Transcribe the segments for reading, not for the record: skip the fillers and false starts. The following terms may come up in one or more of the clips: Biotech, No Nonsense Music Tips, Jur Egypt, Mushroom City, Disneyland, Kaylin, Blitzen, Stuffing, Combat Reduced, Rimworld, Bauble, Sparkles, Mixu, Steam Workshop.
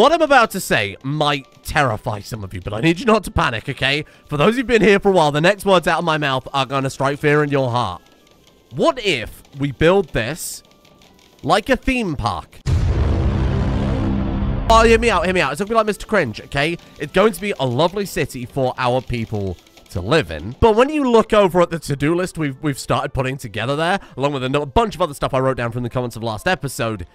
What I'm about to say might terrify some of you, but I need you not to panic, okay? For those who've been here for a while, the next words out of my mouth are going to strike fear in your heart. What if we build this like a theme park? Oh, hear me out, hear me out. It's going to be like Mr. Cringe, okay? It's going to be a lovely city for our people to live in. But when you look over at the to-do list we've started putting together there, along with a bunch of other stuff I wrote down from the comments of last episode,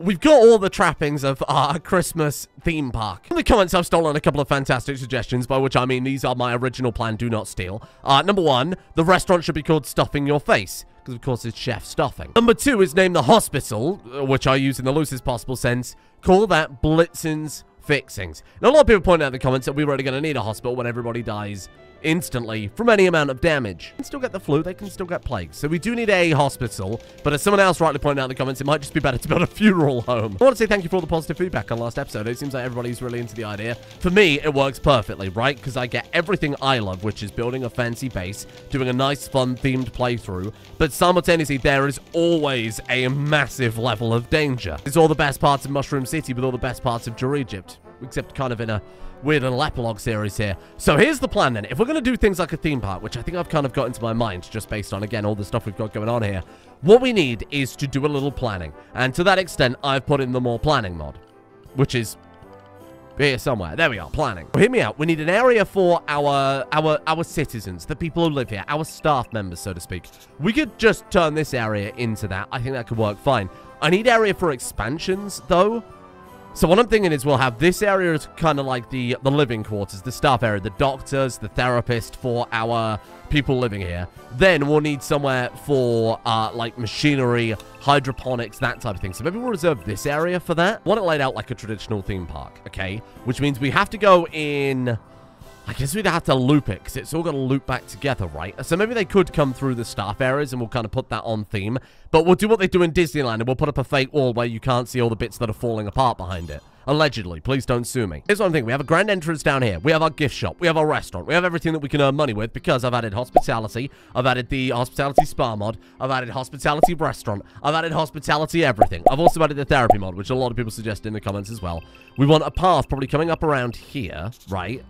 we've got all the trappings of our Christmas theme park. In the comments, I've stolen a couple of fantastic suggestions, by which I mean these are my original plan, do not steal. Number 1, the restaurant should be called Stuffing Your Face, because of course it's Chef Stuffing. Number 2 is name the hospital, which I use in the loosest possible sense. Call that Blitzen's Fixings. Now, a lot of people pointed out in the comments that we were really going to need a hospital when everybody dies instantly from any amount of damage. They can still get the flu, they can still get plague. So we do need a hospital, but as someone else rightly pointed out in the comments, it might just be better to build a funeral home. I want to say thank you for all the positive feedback on last episode. It seems like everybody's really into the idea. For me, it works perfectly, right? Because I get everything I love, which is building a fancy base, doing a nice, fun, themed playthrough, but simultaneously, there is always a massive level of danger. It's all the best parts of Mushroom City with all the best parts of Jur Egypt, except kind of in a weird little epilogue series here. So here's the plan then. If we're going to do things like a theme park, which I think I've kind of got into my mind just based on, again, all the stuff we've got going on here, what we need is to do a little planning. And to that extent, I've put in the more planning mod, which is here somewhere. There we are, planning. Well, hear me out. We need an area for our citizens, the people who live here, our staff members, so to speak. We could just turn this area into that. I think that could work fine. I need area for expansions, though. So what I'm thinking is we'll have this area as kind of like the living quarters, the staff area, the doctors, the therapist for our people living here. Then we'll need somewhere for, like, machinery, hydroponics, that type of thing. So maybe we'll reserve this area for that. I want it laid out like a traditional theme park, okay? Which means we have to go in... I guess we'd have to loop it, because it's all going to loop back together, right? So maybe they could come through the staff areas, and we'll kind of put that on theme. But we'll do what they do in Disneyland, and we'll put up a fake wall where you can't see all the bits that are falling apart behind it. Allegedly. Please don't sue me. Here's what I'm thinking. We have a grand entrance down here. We have our gift shop. We have our restaurant. We have everything that we can earn money with, because I've added hospitality. I've added the hospitality spa mod. I've added hospitality restaurant. I've added hospitality everything. I've also added the therapy mod, which a lot of people suggested in the comments as well. We want a path probably coming up around here, right?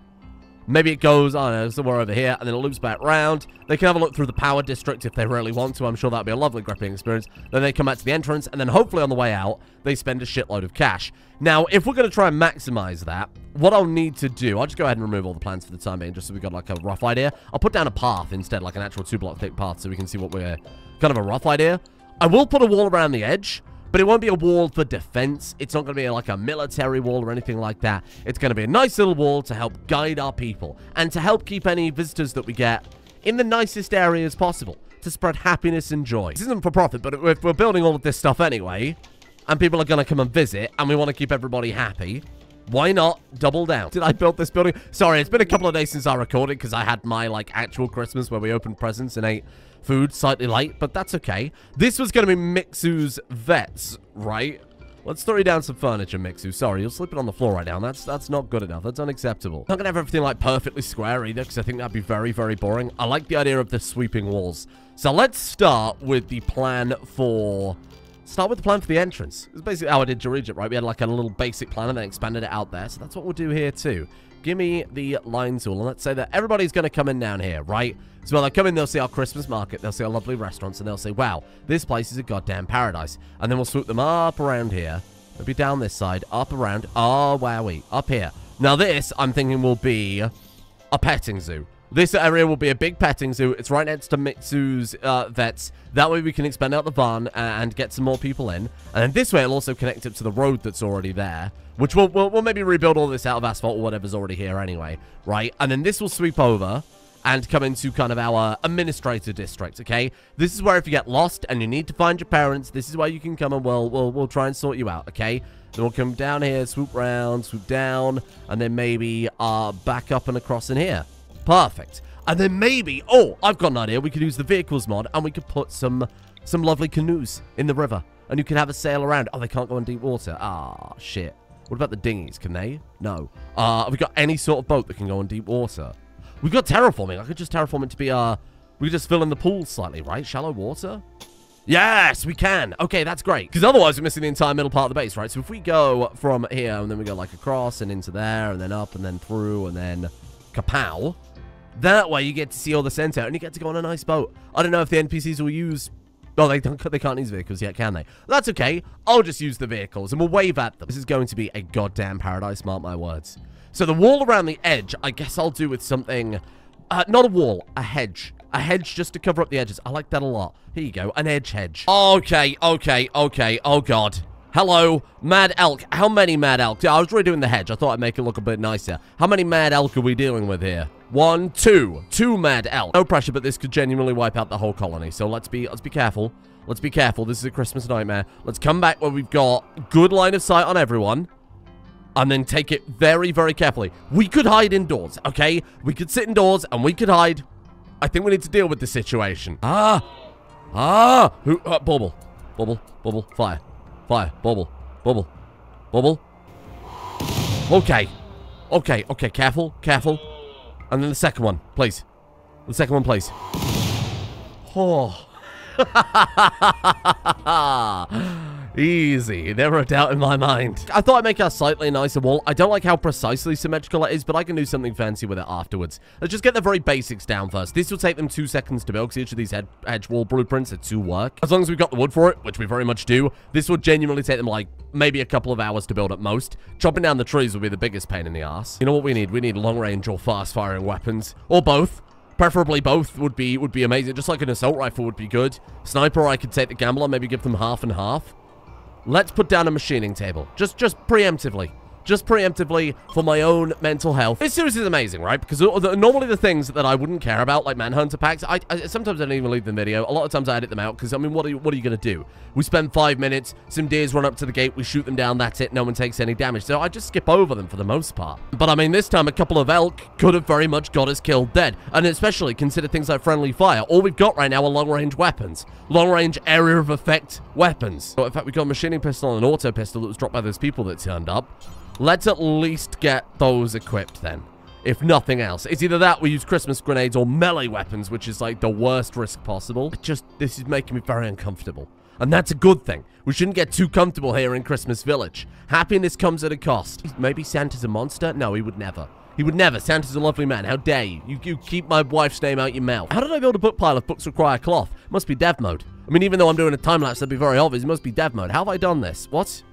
Maybe it goes, I don't know, somewhere over here, and then it loops back round. They can have a look through the power district if they really want to. I'm sure that'd be a lovely gripping experience. Then they come back to the entrance, and then hopefully on the way out, they spend a shitload of cash. Now, if we're going to try and maximize that, what I'll need to do... I'll just go ahead and remove all the plans for the time being, just so we've got, like, a rough idea. I'll put down a path instead, like an actual 2-block thick path, so we can see what we're... kind of a rough idea. I will put a wall around the edge, but it won't be a wall for defense. It's not going to be like a military wall or anything like that. It's going to be a nice little wall to help guide our people and to help keep any visitors that we get in the nicest areas possible to spread happiness and joy. This isn't for profit, but if we're building all of this stuff anyway and people are going to come and visit and we want to keep everybody happy, why not double down? Did I build this building? Sorry, it's been a couple of days since I recorded because I had my, like, actual Christmas where we opened presents and ate food slightly late, but that's okay. This was going to be Mixu's vets, right? Let's throw you down some furniture, Mixu. Sorry, you're slipping on the floor right now. That's not good enough. That's unacceptable. Not going to have everything, like, perfectly square either because I think that'd be very, very boring. I like the idea of the sweeping walls. So let's start with the plan for... Start with the plan for the entrance. It's basically how I did Jur Egypt, right? We had like a little basic plan and then expanded it out there. So that's what we'll do here too. Give me the line tool. And let's say that everybody's going to come in down here, right? So when they come in, they'll see our Christmas market. They'll see our lovely restaurants. And they'll say, wow, this place is a goddamn paradise. And then we'll swoop them up around here. They'll be down this side, up around. Oh, wowie. Up here. Now this, I'm thinking, will be a petting zoo. This area will be a big petting zoo. It's right next to Mitsu's vets. That way we can expand out the barn and get some more people in. And then this way it'll also connect up to the road that's already there, which we'll maybe rebuild all this out of asphalt or whatever's already here anyway, right? And then this will sweep over and come into kind of our administrator district, okay? This is where if you get lost and you need to find your parents, this is where you can come and we'll try and sort you out, okay? Then we'll come down here, swoop round, swoop down, and then maybe back up and across in here. Perfect. And then maybe, oh, I've got an idea. We could use the vehicles mod and we could put some lovely canoes in the river. And you could have a sail around. Oh, they can't go in deep water. Ah, shit. What about the dinghies? Can they? No. Have we got any sort of boat that can go in deep water? We've got terraforming. I could just terraform it to be, we could just fill in the pool slightly, right? Shallow water? Yes, we can. Okay, that's great. Because otherwise, we're missing the entire middle part of the base, right? So if we go from here, and then we go, like, across and into there, and then up, and then through, and then kapow. That way, you get to see all the center, and you get to go on a nice boat. I don't know if the NPCs will use... Oh, they can't use vehicles yet, can they? That's okay. I'll just use the vehicles, and we'll wave at them. This is going to be a goddamn paradise, mark my words. So the wall around the edge, I guess I'll do with something... not a wall, a hedge. A hedge just to cover up the edges. I like that a lot. Here you go, an edge hedge. Okay, okay, okay. Oh, God. Hello, mad elk. How many mad elk? I was redoing the hedge. I thought I'd make it look a bit nicer. How many mad elk are we dealing with here? One, two. Two mad elk. No pressure, but this could genuinely wipe out the whole colony. So let's be careful. Let's be careful. This is a Christmas nightmare. Let's come back where we've got good line of sight on everyone. And then take it very, very carefully. We could hide indoors, okay? We could sit indoors and we could hide. I think we need to deal with this situation. Who? Bauble. Bauble. Bauble. Fire. Fire. Bauble. Bauble. Bauble. Okay. Okay. Okay. Careful. Careful. And then the second one, please. The second one, please. Oh. Easy. Never a doubt in my mind. I thought I'd make a slightly nicer wall. I don't like how precisely symmetrical it is, but I can do something fancy with it afterwards. Let's just get the very basics down first. This will take them 2 seconds to build, because each of these edge wall blueprints are 2 work. As long as we've got the wood for it, which we very much do, this will genuinely take them, like, maybe a couple of hours to build at most. Chopping down the trees will be the biggest pain in the ass. You know what we need? We need long-range or fast-firing weapons. Or both. Preferably both would be amazing. Just like an assault rifle would be good. Sniper, I could take the gamble on, maybe give them half and half. Let's put down a machining table. Just preemptively. Just preemptively for my own mental health. This series is amazing, right? Because normally the things that I wouldn't care about, like Manhunter packs, I sometimes I don't even leave the video. A lot of times I edit them out because, I mean, what are you going to do? We spend 5 minutes, some deers run up to the gate, we shoot them down, that's it, no one takes any damage. So I just skip over them for the most part. But, I mean, this time a couple of elk could have very much got us killed dead. And especially consider things like friendly fire. All we've got right now are long-range weapons. Long-range area of effect weapons. So, in fact, we got a machining pistol and an auto pistol that was dropped by those people that turned up. Let's at least get those equipped then, if nothing else. It's either that, we use Christmas grenades or melee weapons, which is like the worst risk possible. This is making me very uncomfortable. And that's a good thing. We shouldn't get too comfortable here in Christmas Village. Happiness comes at a cost. Maybe Santa's a monster? No, he would never. He would never. Santa's a lovely man. How dare you? You keep my wife's name out your mouth. How did I build a book pile if books require cloth? Must be dev mode. I mean, even though I'm doing a time lapse, that'd be very obvious. It must be dev mode. How have I done this? What?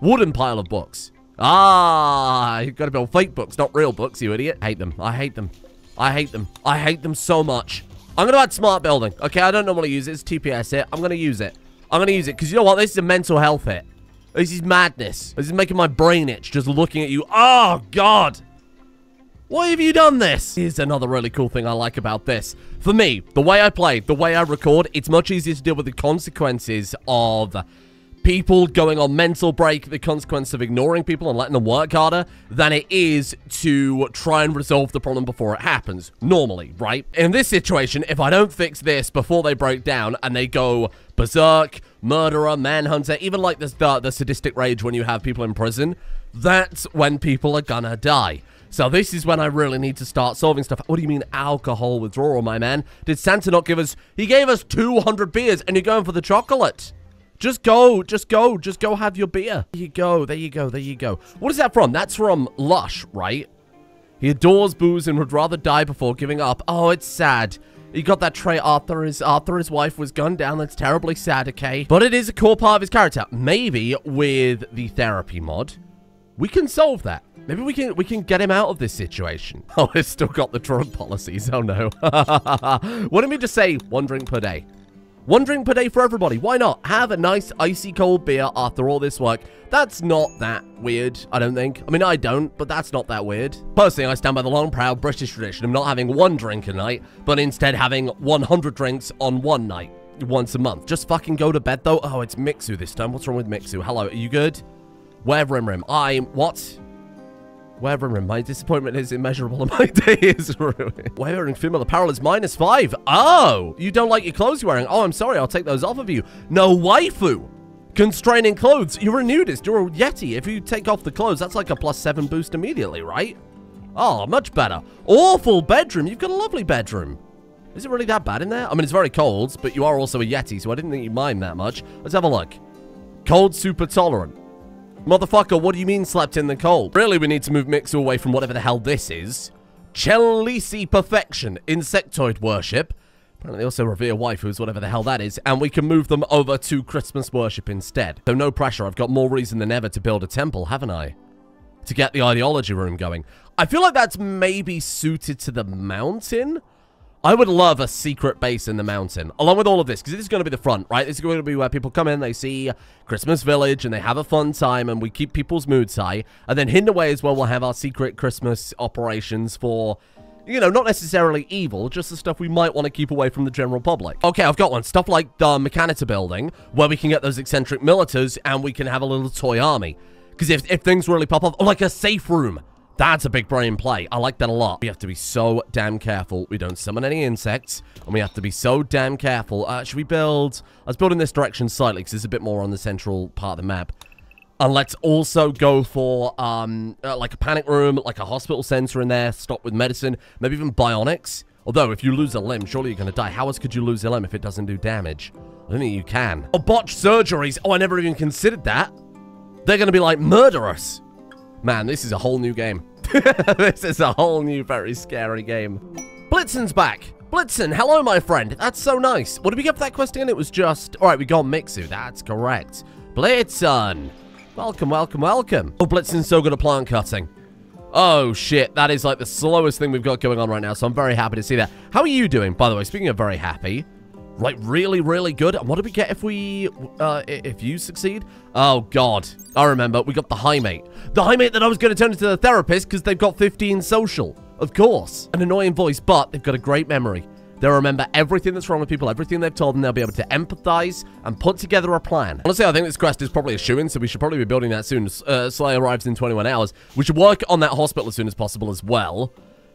Wooden pile of books. Ah, you've got to build fake books, not real books, you idiot. I hate them. I hate them. I hate them. I hate them so much. I'm going to add smart building. Okay, I don't normally use it. It's TPS hit. I'm going to use it. I'm going to use it because you know what? This is a mental health hit. This is madness. This is making my brain itch just looking at you. Oh, God. Why have you done this? Here's another really cool thing I like about this. For me, the way I play, the way I record, it's much easier to deal with the consequences of... people going on mental break, the consequence of ignoring people and letting them work harder than it is to try and resolve the problem before it happens, normally, right? In this situation, if I don't fix this before they break down and they go berserk, murderer, manhunter, even like the sadistic rage when you have people in prison, that's when people are gonna die. So this is when I really need to start solving stuff. What do you mean alcohol withdrawal, my man? Did Santa not give us... He gave us 200 beers and you're going for the chocolate. Just go have your beer. There you go, there you go, there you go. What is that from? That's from Lush, right? He adores booze and would rather die before giving up. Oh, it's sad. He got that trait. Arthur's wife was gunned down. That's terribly sad, okay? But it is a core part of his character. Maybe with the therapy mod, we can solve that. Maybe we can get him out of this situation. Oh, it's still got the drug policies. Oh, no. What did we just say? 1 drink per day. 1 drink per day for everybody. Why not? Have a nice icy cold beer after all this work. That's not that weird, I don't think. I mean, I don't, but that's not that weird. Personally, I stand by the long, proud British tradition of not having 1 drink a night, but instead having 100 drinks on 1 night, once a month. Just fucking go to bed, though. Oh, it's Mixu this time. What's wrong with Mixu? Hello, are you good? Where Rimrim? What? Where Rimrim? My disappointment is immeasurable and my day is ruined. Wearing female apparel is -5. Oh, you don't like your clothes you're wearing. Oh, I'm sorry. I'll take those off of you. No waifu. Constraining clothes. You're a nudist. You're a yeti. If you take off the clothes, that's like a +7 boost immediately, right? Oh, much better. Awful bedroom. You've got a lovely bedroom. Is it really that bad in there? I mean, it's very cold, but you are also a Yeti, so I didn't think you mind that much. Let's have a look. Cold super tolerant. Motherfucker, what do you mean slept in the cold? Really, we need to move Mixu away from whatever the hell this is. Chelisi perfection. Insectoid worship. Apparently they also revere waifus, whatever the hell that is. And we can move them over to Christmas worship instead. So no pressure. I've got more reason than ever to build a temple, haven't I? To get the ideology room going. I feel like that's maybe suited to the mountain. I would love a secret base in the mountain, along with all of this, because this is going to be the front, right? This is going to be where people come in, they see Christmas Village, and they have a fun time, and we keep people's moods high. And then hidden away is where we'll have our secret Christmas operations for, you know, not necessarily evil, just the stuff we might want to keep away from the general public. Okay, I've got one. Stuff like the Mechanita building, where we can get those eccentric militars, and we can have a little toy army. Because if things really pop off, like a safe room. That's a big brain play. I like that a lot. We have to be so damn careful. We don't summon any insects, and we have to be so damn careful. Should we build? Let's build in this direction slightly, because it's a bit more on the central part of the map. And let's also go for, like a panic room, like a hospital center in there, stocked with medicine, maybe even bionics. Although, if you lose a limb, surely you're going to die. How else could you lose a limb if it doesn't do damage? I don't think you can. Oh, botched surgeries. Oh, I never even considered that. They're going to be, like, murderous. Man, this is a whole new game. This is a whole new, very scary game. Blitzen's back. Blitzen, hello, my friend. That's so nice. What did we get for that quest again? It was just... All right, we got Mixu. That's correct. Blitzen. Welcome, welcome, welcome. Oh, Blitzen's so good at plant cutting. Oh, shit. That is, like, the slowest thing we've got going on right now, so I'm very happy to see that. How are you doing, by the way? Speaking of very happy... Like, really, really good. And what did we get if you succeed? Oh, God. I remember. We got the high mate. The high mate that I was going to turn into the therapist because they've got 15 social. Of course. An annoying voice, but they've got a great memory. They'll remember everything that's wrong with people, everything they've told them. They'll be able to empathize and put together a plan. Honestly, I think this quest is probably a shoo-in, so we should probably be building that soon. Slay arrives in 21 hours. We should work on that hospital as soon as possible as well,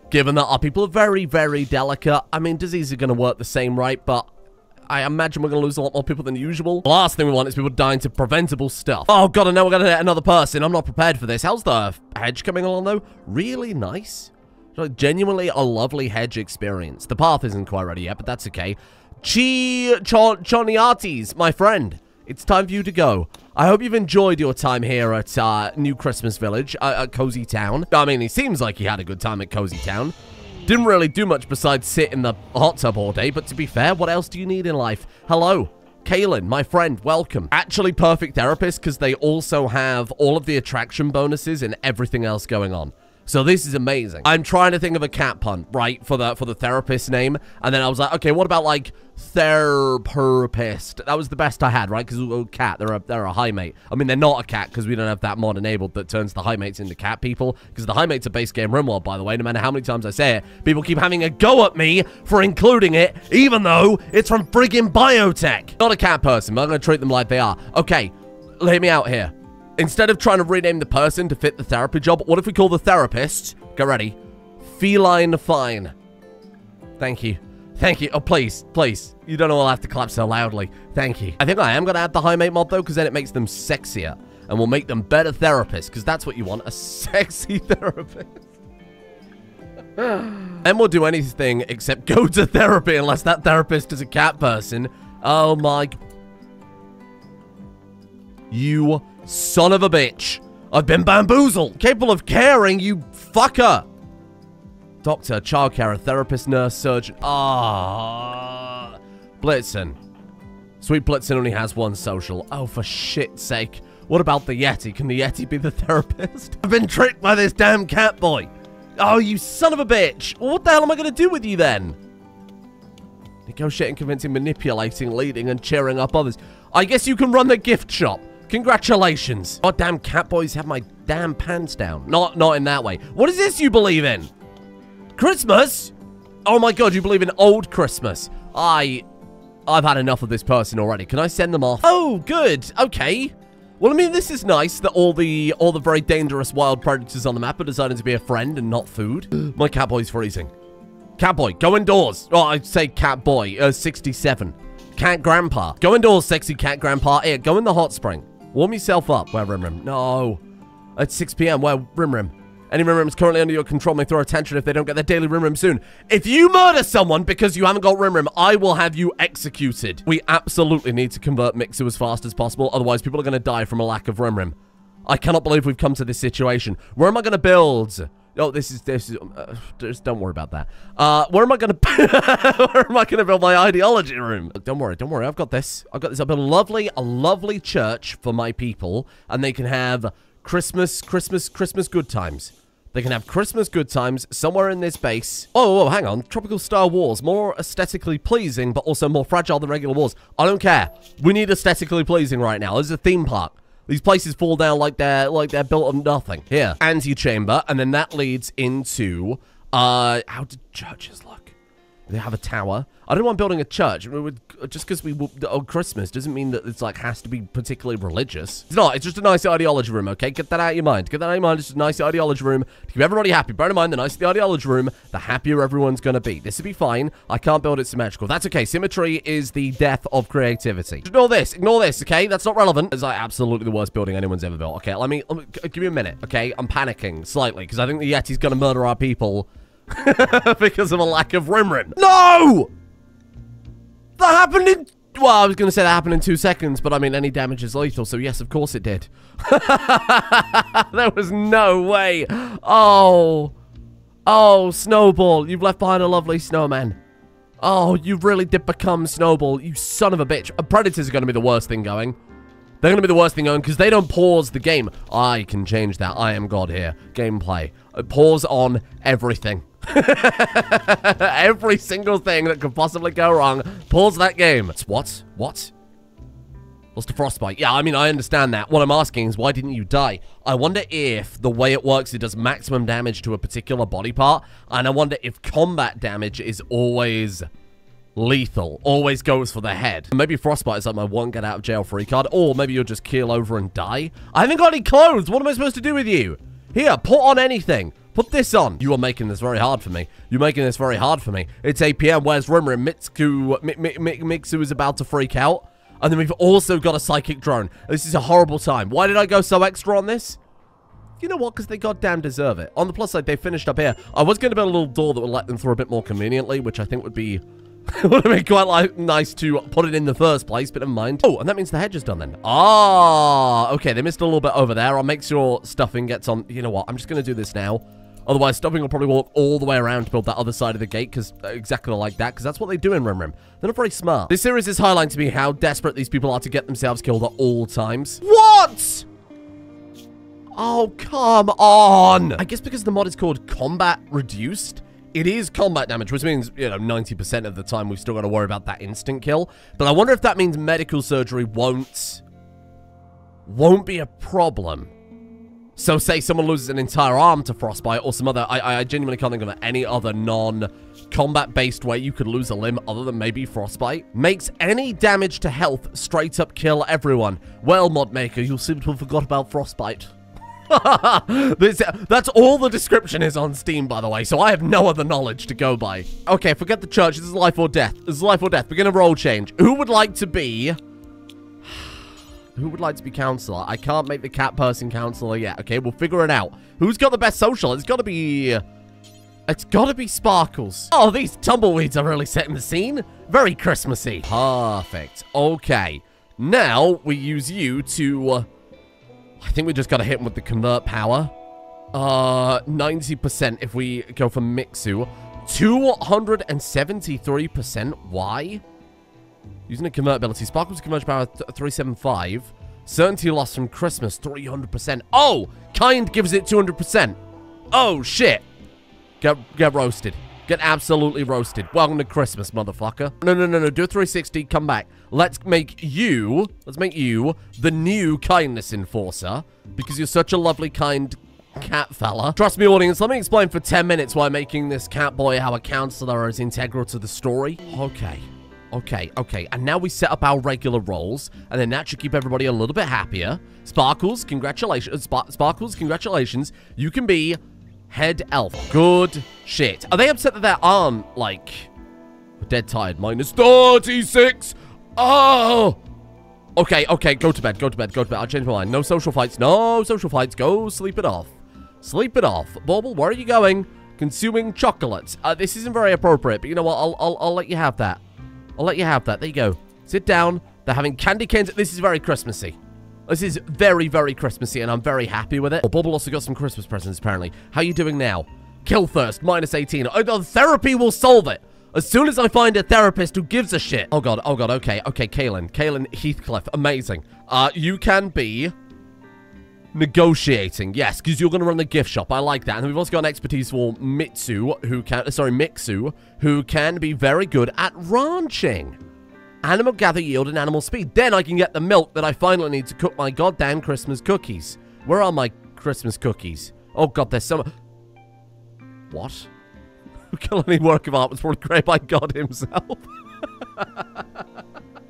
given that our people are very, very delicate. I mean, disease is going to work the same, right? But... I imagine we're going to lose a lot more people than usual. The last thing we want is people dying to preventable stuff. Oh, God, I know we're going to hit another person. I'm not prepared for this. How's the hedge coming along, though? Really nice. Like, genuinely a lovely hedge experience. The path isn't quite ready yet, but that's okay. Choniates, my friend. It's time for you to go. I hope you've enjoyed your time here at New Christmas Village, at Cozy Town. I mean, he seems like he had a good time at Cozy Town. Didn't really do much besides sit in the hot tub all day, but to be fair, what else do you need in life? Hello, Kaylin, my friend, welcome. Actually perfect therapist because they also have all of the attraction bonuses and everything else going on. So this is amazing. I'm trying to think of a cat pun, right, for the therapist name. And then I was like, okay, what about like therapist? That was the best I had, right? Because oh, cat, they're a high mate. I mean, they're not a cat because we don't have that mod enabled that turns the high mates into cat people. Because the high mates are base game Rimworld, by the way. No matter how many times I say it, people keep having a go at me for including it, even though it's from friggin' Biotech. Not a cat person, but I'm gonna treat them like they are. Okay, hear me out here. Instead of trying to rename the person to fit the therapy job, what if we call the therapist? Get ready. Feline Fine. Thank you. Thank you. Oh, please. Please. You don't all have to clap so loudly. Thank you. I think I am going to add the high mate mod, though, because then it makes them sexier. And we'll make them better therapists, because that's what you want. A sexy therapist. And we'll do anything except go to therapy unless that therapist is a cat person. Oh, my... You... son of a bitch. I've been bamboozled. Capable of caring, you fucker. Doctor, childcare, therapist, nurse, surgeon. Ah, Blitzen. Sweet Blitzen only has one social. Oh, for shit's sake. What about the Yeti? Can the Yeti be the therapist? I've been tricked by this damn cat boy. Oh, you son of a bitch. What the hell am I going to do with you then? Negotiating, convincing, manipulating, leading, and cheering up others. I guess you can run the gift shop. Congratulations. Goddamn cat boys have my damn pants down. Not in that way. What is this you believe in? Christmas? Oh my God, you believe in old Christmas. I've had enough of this person already. Can I send them off? Oh, good. Okay. Well, I mean, this is nice that all the very dangerous wild predators on the map are deciding to be a friend and not food. My cat boy's freezing. Cat boy, go indoors. Oh, I'd say cat boy, 67. Cat grandpa. Go indoors, sexy cat grandpa. Here, go in the hot spring. Warm yourself up. Where Rim Rim? No. At 6 p.m. Where Rim Rim? Any Rimroom is currently under your control may throw a tantrum if they don't get their daily Rimroom soon. If you murder someone because you haven't got Rimroom, I will have you executed. We absolutely need to convert Mixu as fast as possible, otherwise people are going to die from a lack of Rimroom. I cannot believe we've come to this situation. Where am I going to build? Oh, this is just don't worry about that. Where am I going to build my ideology room? Don't worry. I've got this. I've built a lovely church for my people, and they can have Christmas good times. They can have Christmas good times somewhere in this base. Oh, hang on. Tropical Star Wars. More aesthetically pleasing, but also more fragile than regular wars. I don't care. We need aesthetically pleasing right now. This is a theme park. These places fall down like they're built on nothing. Here. Antechamber. And then that leads into... how do churches look? They have a tower. I don't want building a church. Just because we... on Christmas doesn't mean that it's like has to be particularly religious. It's not. It's just a nice ideology room, okay? Get that out of your mind. It's just a nice ideology room to keep everybody happy. Bear in mind, the nicer the ideology room, the happier everyone's going to be. This would be fine. I can't build it symmetrical. That's okay. Symmetry is the death of creativity. Ignore this. Ignore this, okay? That's not relevant. It's like absolutely the worst building anyone's ever built. Okay, let me give me a minute, okay? I'm panicking slightly because I think the Yeti's going to murder our people because of a lack of Rimrim. No! That happened in... Well, I was going to say that happened in 2 seconds, but I mean, any damage is lethal, so yes, of course it did. There was no way. Oh. Oh, Snowball. You've left behind a lovely snowman. Oh, you really did become Snowball, you son of a bitch. Predators are going to be the worst thing going. They're going to be the worst thing going because they don't pause the game. I can change that. I am God here. Gameplay. Pause on everything. Every single thing that could possibly go wrong. Pause that game. What? What? Lost to frostbite. Yeah, I mean, I understand that. What I'm asking is, why didn't you die? I wonder if the way it works, it does maximum damage to a particular body part. And I wonder if combat damage is always... lethal. Always goes for the head. Maybe frostbite is like my one get out of jail free card, or maybe you'll just keel over and die. I haven't got any clothes. What am I supposed to do with you? Here, put on anything. Put this on. You are making this very hard for me. You're making this very hard for me. It's 8 p.m. Where's Rimrim? Mixu is about to freak out. And then we've also got a psychic drone. This is a horrible time. Why did I go so extra on this? You know what? Because they goddamn deserve it. On the plus side, they finished up here. I was going to build a little door that would let them through a bit more conveniently, which I think would be... it would have been quite nice to put it in the first place, but never mind. Oh, and that means the hedge is done then. Ah, okay, they missed a little bit over there. I'll make sure stuffing gets on. You know what? I'm just going to do this now. Otherwise, stuffing will probably walk all the way around to build that other side of the gate, because exactly like that, because that's what they do in Rimrim. They're not very smart. This series is highlighting to me how desperate these people are to get themselves killed at all times. What? Oh, come on. I guess because the mod is called Combat Reduced, it is combat damage, which means, you know, 90% of the time we've still got to worry about that instant kill. But I wonder if that means medical surgery won't be a problem. So, say someone loses an entire arm to frostbite or some other... I genuinely can't think of any other non-combat-based way you could lose a limb other than maybe frostbite. Makes any damage to health straight up kill everyone. Well, modmaker, you'll seem to have forgot about frostbite. That's all the description is on Steam, by the way, so I have no other knowledge to go by. Okay, forget the church. This is life or death. This is life or death. We're going to role change. Who would like to be... who would like to be counselor? I can't make the cat person counselor yet. Okay, we'll figure it out. Who's got the best social? It's got to be... it's got to be Sparkles. Oh, these tumbleweeds are really setting the scene. Very Christmassy. Perfect. Okay. Now, we use you to... I think we just got to hit him with the convert power. 90% if we go for Mixu. 273%. Why? Using a convert ability. Sparkle's conversion power 375. Certainty loss from Christmas 300%. Oh! Kind gives it 200%. Oh, shit. Get roasted. Get absolutely roasted. Welcome to Christmas, motherfucker. No. Do a 360. Come back. Let's make you the new kindness enforcer because you're such a lovely, kind cat fella. Trust me, audience. Let me explain for 10 minutes why making this cat boy our counselor is integral to the story. Okay. And now we set up our regular roles, and then that should keep everybody a little bit happier. Sparkles, congratulations. Sparkles, congratulations. You can be... head elf. Good shit. Are they upset that their arm, like, dead tired? Minus 36. Oh. Okay. Go to bed. I'll change my mind. No social fights. Go sleep it off. Sleep it off. Bauble, where are you going? Consuming chocolates. This isn't very appropriate, but you know what? I'll let you have that. I'll let you have that. There you go. Sit down. They're having candy canes. This is very Christmassy. This is very, very Christmassy, and I'm very happy with it. Oh, Bauble also got some Christmas presents, apparently. How are you doing now? Kill thirst, minus 18. Oh, therapy will solve it. As soon as I find a therapist who gives a shit. Oh, God, okay. Okay, Kaylin. Kaylin Heathcliff. Amazing. You can be negotiating. Yes, because you're going to run the gift shop. I like that. And we've also got an expertise for Mixu, who can be very good at ranching. Animal gather yield and animal speed. Then I can get the milk that I finally need to cook my goddamn Christmas cookies. Where are my Christmas cookies? Oh, God, there's some... What? Kill any work of art was brought great by God himself.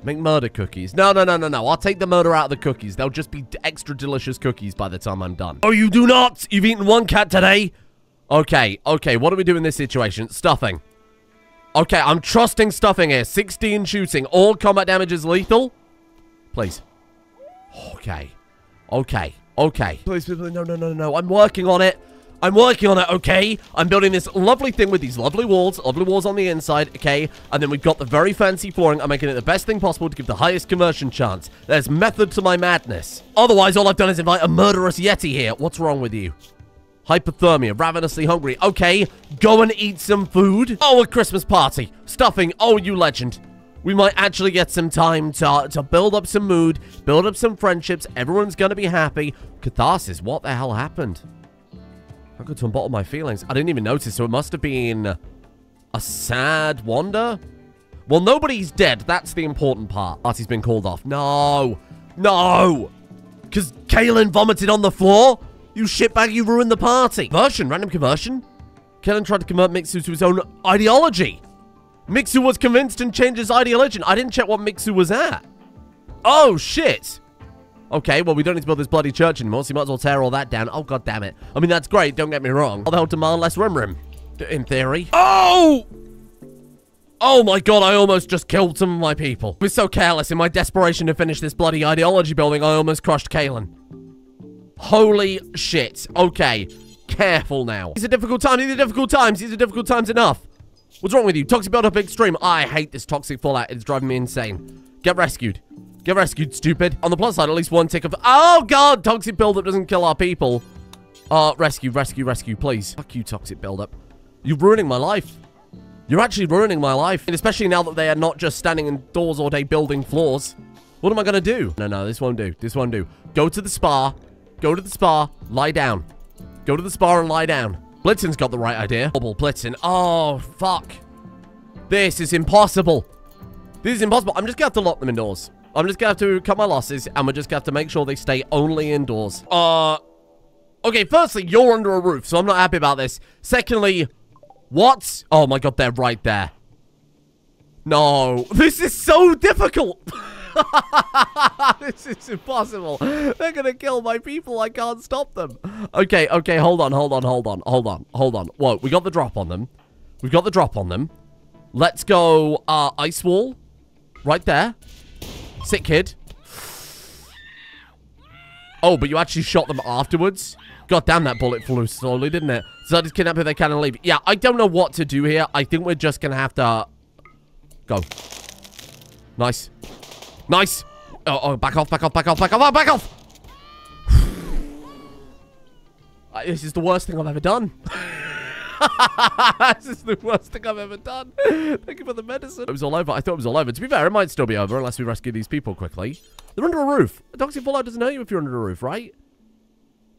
Make murder cookies. No. I'll take the murder out of the cookies. They'll just be extra delicious cookies by the time I'm done. Oh, you do not! You've eaten one cat today! Okay. What do we do in this situation? Stuffing. Okay, I'm trusting stuffing here. 16 shooting. All combat damage is lethal. Please. Okay. Please. No. I'm working on it. Okay? I'm building this lovely thing with these lovely walls on the inside, okay? And then we've got the very fancy flooring. I'm making it the best thing possible to give the highest conversion chance. There's method to my madness. Otherwise, all I've done is invite a murderous yeti here. What's wrong with you? Hypothermia, ravenously hungry. Okay, go and eat some food. Oh, a Christmas party. Stuffing, oh, you legend. We might actually get some time to build up some mood, build up some friendships. Everyone's gonna be happy. Catharsis, what the hell happened? I got to unbottle my feelings. I didn't even notice, so it must have been a sad wander. Well, nobody's dead. That's the important part. Party's been called off. No. Because Kaylin vomited on the floor? You shitbag, you ruined the party. Conversion, random conversion. Kaylin tried to convert Mixu to his own ideology. Mixu was convinced and changed his ideology. I didn't check what Mixu was at. Oh, shit. Okay, well, we don't need to build this bloody church anymore, so you might as well tear all that down. Oh, God damn it. I mean, that's great. Don't get me wrong. Although, demand less rim, in theory. Oh! Oh, my God. I almost just killed some of my people. I was so careless. In my desperation to finish this bloody ideology building, I almost crushed Kaylin. Holy shit. Okay. Careful now. These are difficult times. Enough. What's wrong with you? Toxic buildup extreme. I hate this toxic fallout. It's driving me insane. Get rescued. Get rescued, stupid. On the plus side, at least one tick of... Oh, God! Toxic buildup doesn't kill our people. Rescue, please. Fuck you, toxic buildup. You're ruining my life. You're actually ruining my life. And especially now that they are not just standing indoors all day building floors. What am I gonna do? No, this won't do. Go to the spa. Lie down. Blitzen's got the right idea. Blitzen. Oh, fuck. This is impossible. I'm just gonna have to lock them indoors. I'm just going to have to cut my losses, and we're just going to have to make sure they stay only indoors. Okay, firstly, you're under a roof, so I'm not happy about this. Secondly, what? Oh, my God, they're right there. No. This is so difficult. This is impossible. They're going to kill my people. I can't stop them. Okay, hold on. Whoa, we got the drop on them. Let's go, ice wall. Right there. Sick kid. Oh, but you actually shot them afterwards? God damn, that bullet flew slowly, didn't it? So I just kidnap if they can and leave. Yeah, I don't know what to do here. I think we're just going to have to... Go. Nice. Oh, back off. This is the worst thing I've ever done. Thank you for the medicine. I thought it was all over. To be fair, it might still be over unless we rescue these people quickly. They're under a roof. A toxic fallout doesn't hurt you if you're under a roof, right?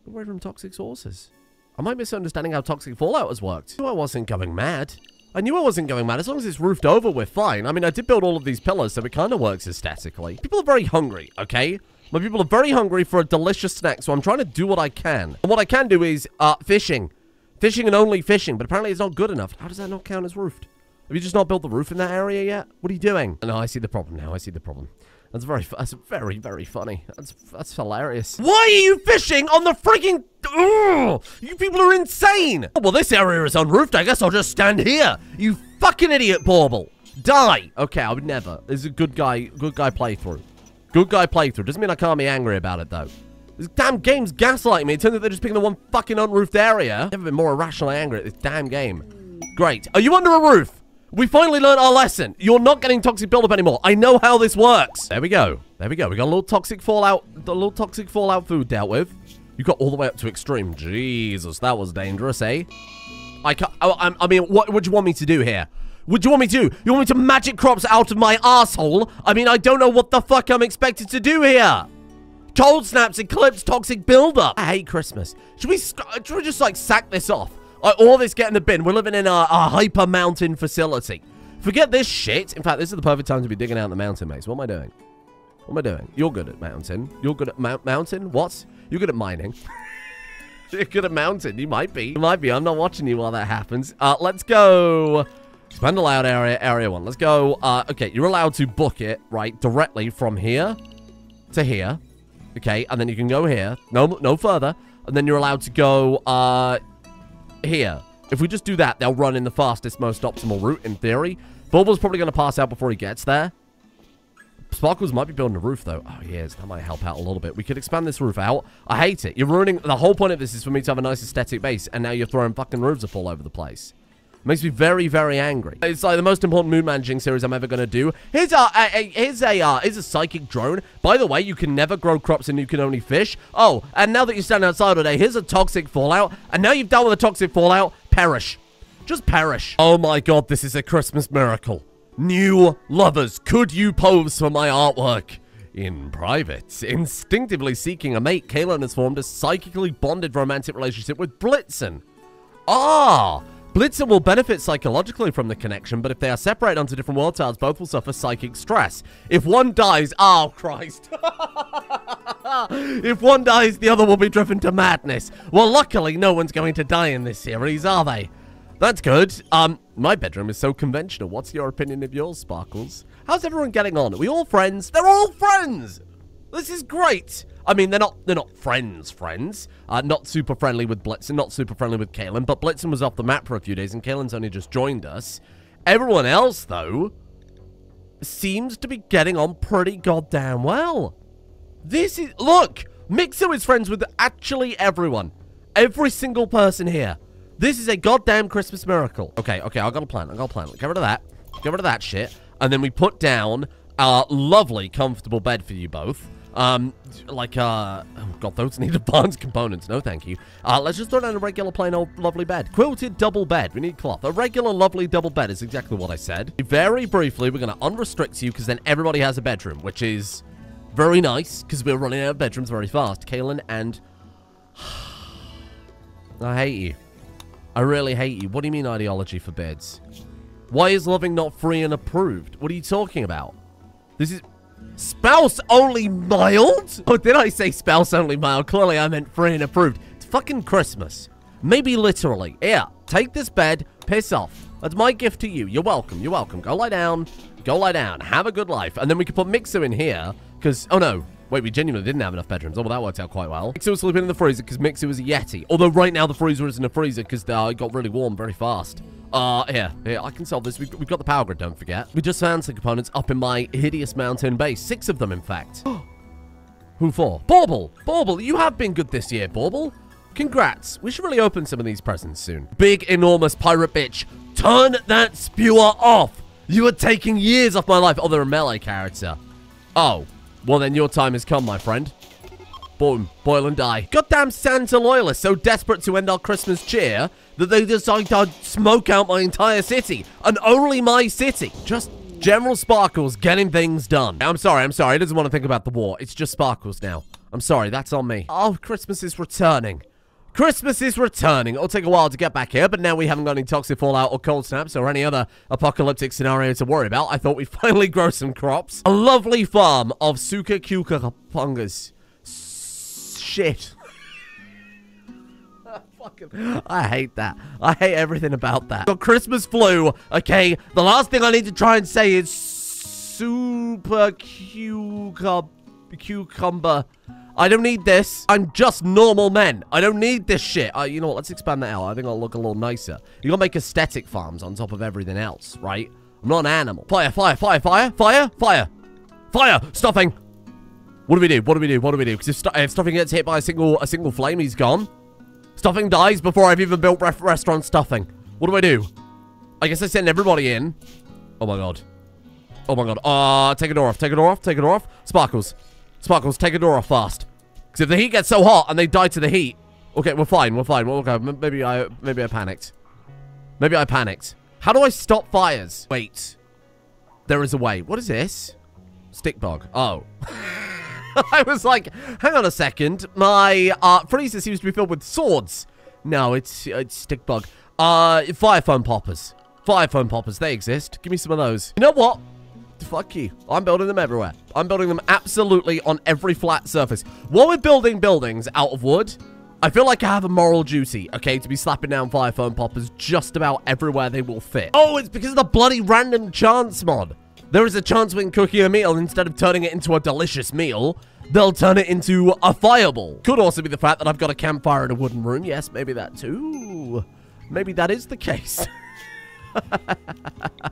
Don't worry from toxic sources. Am I misunderstanding how toxic fallout has worked? I knew I wasn't going mad. As long as it's roofed over, we're fine. I mean, I did build all of these pillars, so it kind of works aesthetically. People are very hungry, okay? My people are very hungry for a delicious snack, so I'm trying to do what I can. And what I can do is fishing. Fishing and only fishing, but apparently it's not good enough. How does that not count as roofed? Have you just not built the roof in that area yet? What are you doing? No, I see the problem now. That's very funny. That's hilarious. Why are you fishing on the freaking... Ugh! You people are insane! Oh, well, this area is unroofed. I guess I'll just stand here. You fucking idiot, Bauble. Die! Okay, I would never. This is a good guy playthrough. Doesn't mean I can't be angry about it, though. This damn game's gaslighting me. It turns out they're just picking the one fucking unroofed area. Never been more irrationally angry at this damn game. Great. Are you under a roof? We finally learned our lesson. You're not getting toxic buildup anymore. I know how this works. There we go. There we go. We got a little toxic fallout food dealt with. You got all the way up to extreme. Jesus, that was dangerous, eh? I can't. I mean, what do you want me to do here? What do you want me to do? You want me to magic crops out of my asshole? I mean, I don't know what the fuck I'm expected to do here. Cold snaps, eclipse, toxic buildup. I hate Christmas. Should we just like sack this off? All this get in the bin. We're living in a hyper mountain facility. Forget this shit. In fact, this is the perfect time to be digging out the mountain, mates. What am I doing? What am I doing? You're good at mountain. You're good at mountain? What? You're good at mining. You're good at mountain. You might be. You might be. I'm not watching you while that happens. Let's go. Expand allowed area 1. Let's go. Okay, you're allowed to book it, right, directly from here to here. Okay, and then you can go here. No further. And then you're allowed to go, here. If we just do that, they'll run in the fastest, most optimal route, in theory. Bubble's probably going to pass out before he gets there. Sparkles might be building a roof, though. Oh, he is. That might help out a little bit. We could expand this roof out. I hate it. You're ruining... The whole point of this is for me to have a nice aesthetic base, and now you're throwing fucking roofs up all over the place. It makes me very, very angry. It's like the most important mood-managing series I'm ever going to do. Here's a psychic drone. By the way, you can never grow crops and you can only fish. Oh, and now that you stand outside all day, here's a toxic fallout. And now you've dealt with a toxic fallout, perish. Just perish. Oh my god, this is a Christmas miracle. New lovers, could you pose for my artwork? In private, instinctively seeking a mate, Kaylin has formed a psychically bonded romantic relationship with Blitzen. Ah! Blitzen will benefit psychologically from the connection, but if they are separated onto different world tiles, both will suffer psychic stress. If one dies... Oh, Christ. If one dies, the other will be driven to madness. Well, luckily, no one's going to die in this series, are they? That's good. My bedroom is so conventional. What's your opinion of yours, Sparkles? How's everyone getting on? Are we all friends? They're all friends! This is great! I mean, they're not friends. Not super friendly with Blitzen, not super friendly with Kaylin, but Blitzen was off the map for a few days, and Kaylin's only just joined us. Everyone else, though, seems to be getting on pretty goddamn well. This is... Look! Mixu is friends with actually everyone. Every single person here. This is a goddamn Christmas miracle. Okay, I got a plan. Get rid of that. Get rid of that shit. And then we put down our lovely, comfortable bed for you both. Oh god, those need advanced components. No, thank you. Let's just throw down a regular, plain old, lovely bed. Quilted double bed. We need cloth. A regular, lovely double bed is exactly what I said. Very briefly, we're going to unrestrict you because then everybody has a bedroom, which is very nice because we're running out of bedrooms very fast. Kaylin and... I hate you. I really hate you. What do you mean ideology forbids? Why is loving not free and approved? What are you talking about? This is... Spouse only mild? Oh, did I say spouse only mild? Clearly, I meant free and approved. It's fucking Christmas. Maybe literally. Here, take this bed. Piss off. That's my gift to you. You're welcome. You're welcome. Go lie down. Go lie down. Have a good life. And then we can put Mixu in here. Because, oh no. Wait, we genuinely didn't have enough bedrooms. Oh, well, that worked out quite well. Mixu was sleeping in the freezer because Mixu was a yeti. Although right now the freezer isn't a freezer because it got really warm very fast. Here, I can solve this. We've got the power grid, don't forget. We just found some components up in my hideous mountain base. 6 of them, in fact. Who for? Bauble! Bauble, you have been good this year, Bauble. Congrats. We should really open some of these presents soon. Big, enormous pirate bitch. Turn that spewer off! You are taking years off my life. Oh, they're a melee character. Oh. Well, then your time has come, my friend. Boom. Boil and die. Goddamn Santa loyalists so desperate to end our Christmas cheer that they decide to smoke out my entire city. And only my city. Just General Sparkles getting things done. I'm sorry. He doesn't want to think about the war. It's just Sparkles now. I'm sorry. That's on me. Oh, Christmas is returning. Christmas is returning. It'll take a while to get back here, but now we haven't got any toxic fallout or cold snaps or any other apocalyptic scenario to worry about. I thought we'd finally grow some crops. A lovely farm of suka cucupungas. Shit. I hate that. I hate everything about that. Got Christmas flu, okay? The last thing I need to try and say is super cucumber. I don't need this. I'm just normal men. I don't need this shit. You know what? Let's expand that out. I think I'll look a little nicer. You gotta make aesthetic farms on top of everything else, right? I'm not an animal. Fire, fire, fire, fire, fire, fire, fire, stuffing. What do we do? What do we do? What do we do? Because if Stuffing gets hit by a single flame, he's gone. Stuffing dies before I've even built restaurant Stuffing. What do? I guess I send everybody in. Oh my god. Oh my god. Take a door off. Take a door off. Take a door off. Sparkles. Sparkles, take a door off fast. Because if the heat gets so hot and they die to the heat... Okay, we're fine. We're fine. Okay, maybe I panicked. Maybe I panicked. How do I stop fires? Wait. There is a way. What is this? Stick bug. Oh. I was like, hang on a second. My freezer seems to be filled with swords. No, it's stick bug. Fire foam poppers. Fire foam poppers. They exist. Give me some of those. You know what? Fuck you. I'm building them everywhere. I'm building them absolutely on every flat surface. While we're building buildings out of wood, I feel like I have a moral duty, okay, to be slapping down fire foam poppers just about everywhere they will fit. Oh, it's because of the bloody random chance mod. There is a chance when cooking a meal, instead of turning it into a delicious meal, they'll turn it into a fireball. Could also be the fact that I've got a campfire in a wooden room. Yes, maybe that too. Maybe that is the case.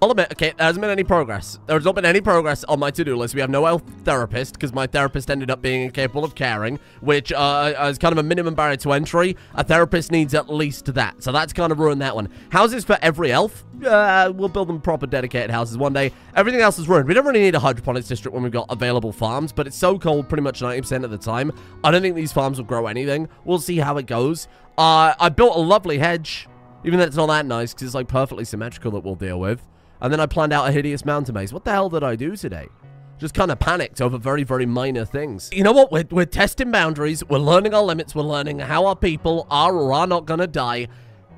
I'll admit, okay, there hasn't been any progress. There has not been any progress on my to-do list. We have no health therapist, because my therapist ended up being incapable of caring, which is kind of a minimum barrier to entry. A therapist needs at least that, so that's kind of ruined that one. Houses for every elf. We'll build them proper dedicated houses one day. Everything else is ruined. We don't really need a hydroponics district when we've got available farms, but it's so cold pretty much 90% of the time. I don't think these farms will grow anything. We'll see how it goes. I built a lovely hedge. Even though it's not that nice, because it's like perfectly symmetrical that we'll deal with. And then I planned out a hideous mountain maze. What the hell did I do today? Just kind of panicked over very, very minor things. You know what? We're testing boundaries. We're learning our limits. We're learning how our people are or are not going to die.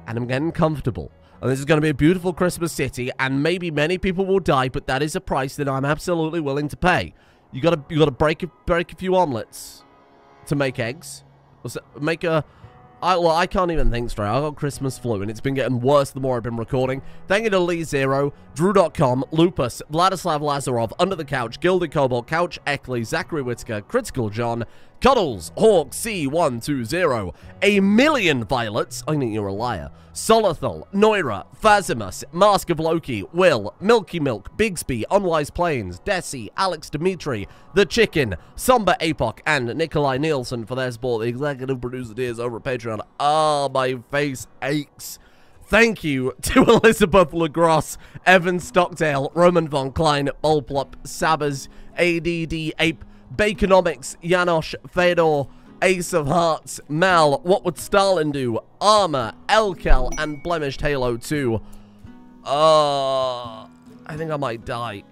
And I'm getting comfortable. And this is going to be a beautiful Christmas city. And maybe many people will die, but that is a price that I'm absolutely willing to pay. You gotta break a few omelets to make eggs. Make a... Well, I can't even think straight. I got Christmas flu, and it's been getting worse the more I've been recording. Thank you to Lee Zero, Drew.com, Lupus, Vladislav Lazarov, Under the Couch, Gilded Cobalt, Couch Eckley, Zachary Whitaker, Critical John, Cuddles, Hawk C120, A Million Violets, I think you're a liar, Solothal, Noira, Phasimus, Mask of Loki, Will, Milky Milk, Bigsby, Unwise Plains, Desi, Alex Dimitri, The Chicken, Somber Apoc, and Nikolai Nielsen for their support. The executive producer is over at Patreon. Ah, my face aches. Thank you to Elizabeth LaGrosse, Evan Stockdale, Roman Von Klein, Bulplop, Sabbers, ADD Ape, Baconomics, Janosch, Fedor, Ace of Hearts, Mal, What Would Stalin Do, Armor, Elkel, and Blemished Halo 2. I think I might die.